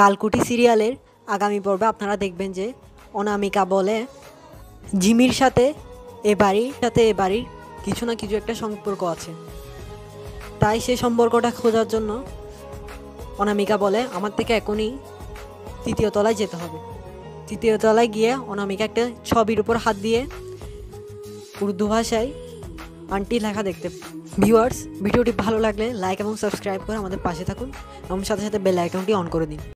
लालकुठी सिरियालेर आगामी पर्वे आपनारा देखबेन जे अनामिका बोले जिमिर साथे ए बाड़ीर किछु ना किछु एकटा सम्पर्क आछे, ताई सेई सम्पर्कटा खोजार जोन्नो अनामिका बोले आमार थेके एखोनी तृतीय तलाय जेते होबे। तृतीय तलाय गिये अनामिका एकटा छबिर उपर हाथ दिए उर्दू भाषाय आंटी लेखा देखते। ভিউয়ার্স ভিডিওটি ভালো লাগলে লাইক এবং সাবস্ক্রাইব করে আমাদের পাশে থাকুন এবং সাথে সাথে বেল আইকনটি অন করে দিন।